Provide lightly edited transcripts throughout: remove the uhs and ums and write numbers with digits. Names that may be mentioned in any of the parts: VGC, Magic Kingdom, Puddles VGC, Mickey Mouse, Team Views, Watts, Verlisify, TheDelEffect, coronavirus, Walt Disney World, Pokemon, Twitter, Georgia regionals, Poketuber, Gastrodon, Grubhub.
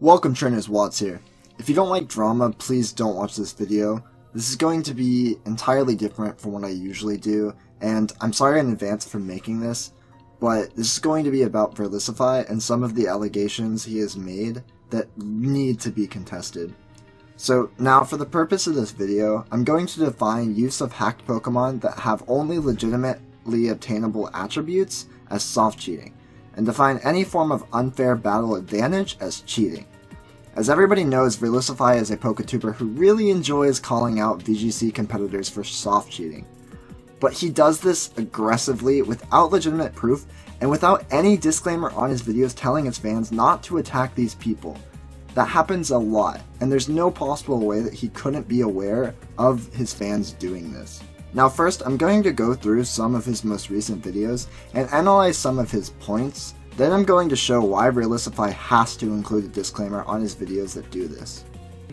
Welcome trainers, Watts here. If you don't like drama, please don't watch this video. This is going to be entirely different from what I usually do, and I'm sorry in advance for making this, but this is going to be about Verlisify and some of the allegations he has made that need to be contested. So now, for the purpose of this video, I'm going to define use of hacked Pokemon that have only legitimately obtainable attributes as soft cheating, and define any form of unfair battle advantage as cheating. As everybody knows, Verlisify is a Poketuber who really enjoys calling out VGC competitors for soft cheating. But he does this aggressively, without legitimate proof, and without any disclaimer on his videos telling his fans not to attack these people. That happens a lot, and there's no possible way that he couldn't be aware of his fans doing this. Now first, I'm going to go through some of his most recent videos and analyze some of his points, then I'm going to show why Verlisify has to include a disclaimer on his videos that do this.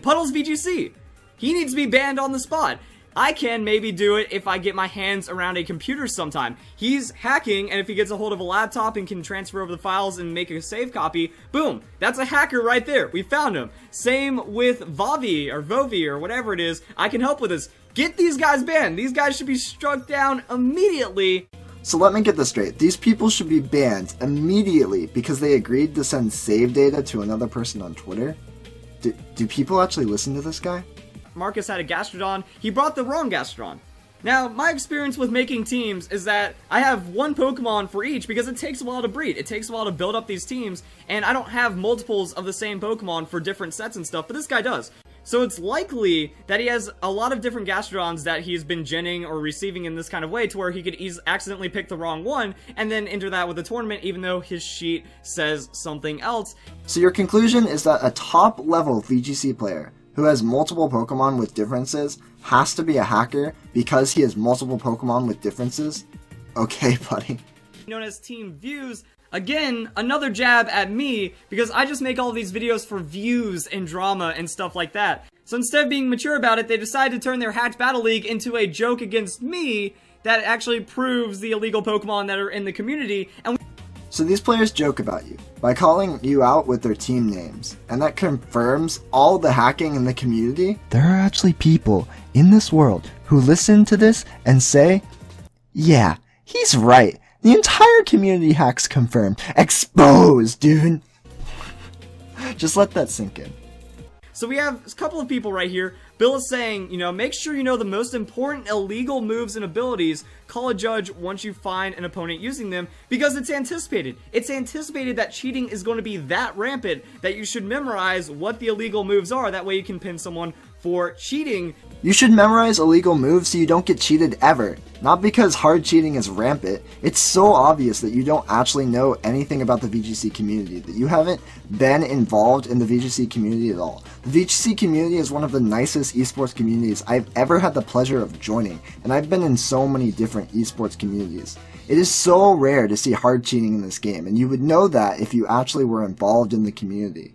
Puddles VGC! He needs to be banned on the spot! I can maybe do it if I get my hands around a computer sometime. He's hacking, and if he gets a hold of a laptop and can transfer over the files and make a save copy, boom, that's a hacker right there. We found him. Same with Vovi or whatever it is. I can help with this. Get these guys banned. These guys should be struck down immediately. So let me get this straight. These people should be banned immediately because they agreed to send save data to another person on Twitter? Do people actually listen to this guy? Marcus had a Gastrodon, he brought the wrong Gastrodon. Now, my experience with making teams is that I have one Pokemon for each because it takes a while to breed, it takes a while to build up these teams, and I don't have multiples of the same Pokemon for different sets and stuff, but this guy does. So it's likely that he has a lot of different Gastrodons that he's been genning or receiving in this kind of way, to where he could accidentally pick the wrong one and then enter that with a tournament even though his sheet says something else. So your conclusion is that a top level VGC player who has multiple Pokemon with differences has to be a hacker because he has multiple Pokemon with differences? Okay, buddy. Known as Team Views. Again, another jab at me because I just make all these videos for views and drama and stuff like that. So instead of being mature about it, they decide to turn their hacked battle league into a joke against me that actually proves the illegal Pokemon that are in the community. And so these players joke about you by calling you out with their team names, and that confirms all the hacking in the community. There are actually people in this world who listen to this and say, yeah, he's right. The entire community hacks confirmed. Exposed, dude. Just let that sink in. So we have a couple of people right here. Bill is saying, you know, make sure you know the most important illegal moves and abilities. Call a judge once you find an opponent using them because it's anticipated. It's anticipated that cheating is going to be that rampant that you should memorize what the illegal moves are. That way you can pin someone for cheating. You should memorize illegal moves so you don't get cheated ever. Not because hard cheating is rampant. It's so obvious that you don't actually know anything about the VGC community, that you haven't been involved in the VGC community at all. The VGC community is one of the nicest esports communities I've ever had the pleasure of joining, and I've been in so many different esports communities. It is so rare to see hard cheating in this game, and you would know that if you actually were involved in the community.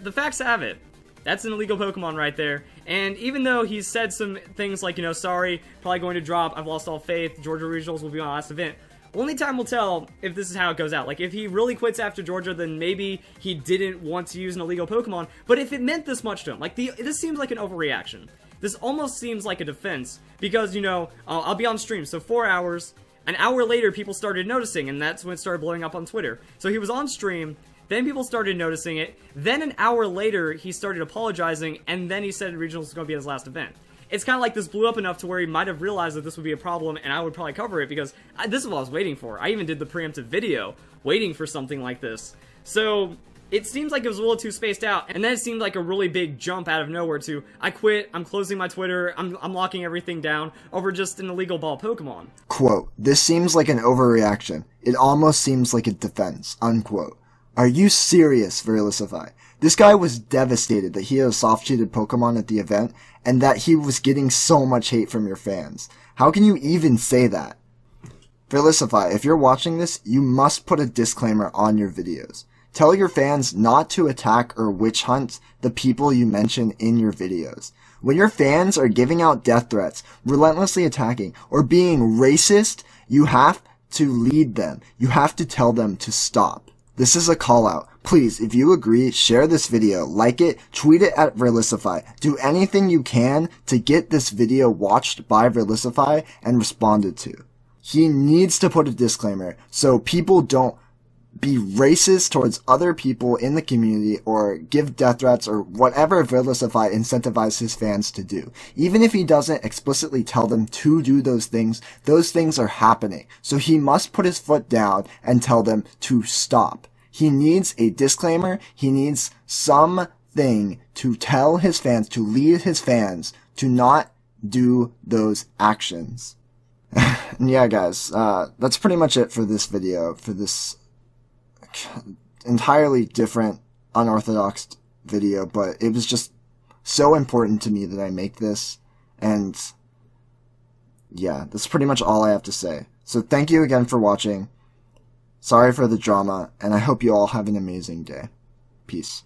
The facts have it. That's an illegal Pokemon right there. And even though he's said some things like, you know, sorry, probably going to drop, I've lost all faith, Georgia regionals will be my last event. Only time will tell if this is how it goes out. Like, if he really quits after Georgia, then maybe he didn't want to use an illegal Pokemon. But if it meant this much to him, like, this seems like an overreaction. This almost seems like a defense because, you know, I'll be on stream, so 4 hours. An hour later, people started noticing, and that's when it started blowing up on Twitter. So he was on stream. Then people started noticing it, then an hour later he started apologizing, and then he said regionals was going to be his last event. It's kind of like this blew up enough to where he might have realized that this would be a problem, and I would probably cover it because this is what I was waiting for. I even did the preemptive video waiting for something like this. So it seems like it was a little too spaced out, and then it seemed like a really big jump out of nowhere to, I quit, I'm closing my Twitter, I'm locking everything down over just an illegal ball Pokemon. Quote, this seems like an overreaction. It almost seems like a defense, unquote. Are you serious, Verlisify? This guy was devastated that he had a soft-cheated Pokemon at the event and that he was getting so much hate from your fans. How can you even say that? Verlisify, if you're watching this, you must put a disclaimer on your videos. Tell your fans not to attack or witch hunt the people you mention in your videos. When your fans are giving out death threats, relentlessly attacking, or being racist, you have to lead them. You have to tell them to stop. This is a call out. Please, if you agree, share this video, like it, tweet it at Verlisify. Do anything you can to get this video watched by Verlisify and responded to. He needs to put a disclaimer so people don't be racist towards other people in the community or give death threats or whatever Verlisify incentivizes his fans to do. Even if he doesn't explicitly tell them to do those things are happening. So he must put his foot down and tell them to stop. He needs a disclaimer. He needs something to tell his fans, to lead his fans to not do those actions. And yeah, guys, that's pretty much it for this video, for this entirely different, unorthodox video, but it was just so important to me that I make this, and yeah, that's pretty much all I have to say. So thank you again for watching, sorry for the drama, and I hope you all have an amazing day. Peace.